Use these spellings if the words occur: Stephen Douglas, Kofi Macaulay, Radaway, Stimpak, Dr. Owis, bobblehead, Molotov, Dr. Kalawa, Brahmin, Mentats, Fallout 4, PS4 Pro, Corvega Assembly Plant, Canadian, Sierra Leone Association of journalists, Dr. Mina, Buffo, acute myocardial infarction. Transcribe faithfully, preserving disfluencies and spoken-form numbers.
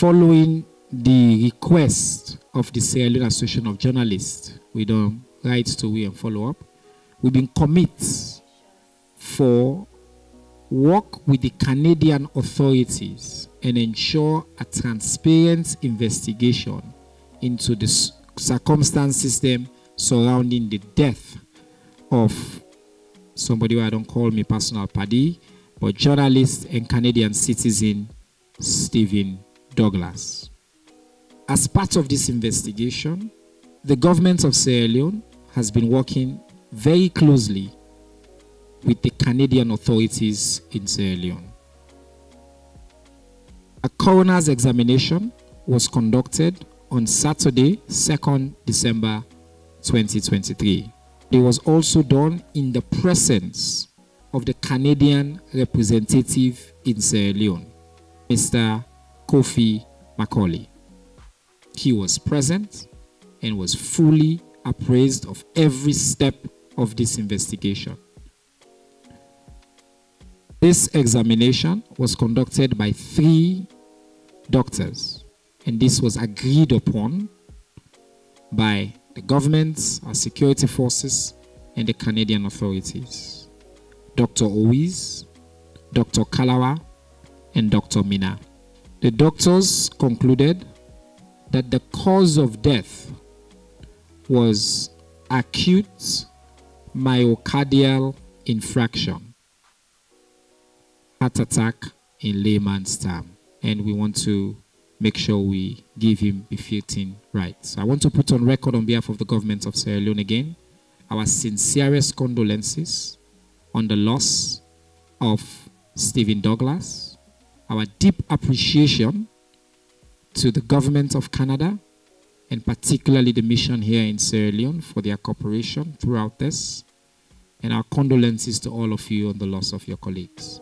following the request of the Sierra Leone Association of Journalists with um, rights to weigh and follow up, we've been commit for work with the Canadian authorities and ensure a transparent investigation into the circumstances them surrounding the death of somebody who I don't call me personal paddy, but journalist and Canadian citizen Stephen Douglas. As part of this investigation, the government of Sierra Leone has been working very closely with the Canadian authorities in Sierra Leone. A coroner's examination was conducted on Saturday, second December twenty twenty-three. It was also done in the presence of the Canadian representative in Sierra Leone, Mister Kofi Macaulay. He was present and was fully appraised of every step of this investigation. This examination was conducted by three doctors, and this was agreed upon by the government, our security forces, and the Canadian authorities. Doctor Owis, Doctor Kalawa, and Doctor Mina. The doctors concluded that the cause of death was acute myocardial infarction, heart attack in layman's term, and we want to make sure we give him befitting rights. So I want to put on record on behalf of the government of Sierra Leone again our sincerest condolences on the loss of Stephen Douglas, our deep appreciation to the government of Canada and particularly the mission here in Sierra Leone for their cooperation throughout this, and our condolences to all of you on the loss of your colleagues.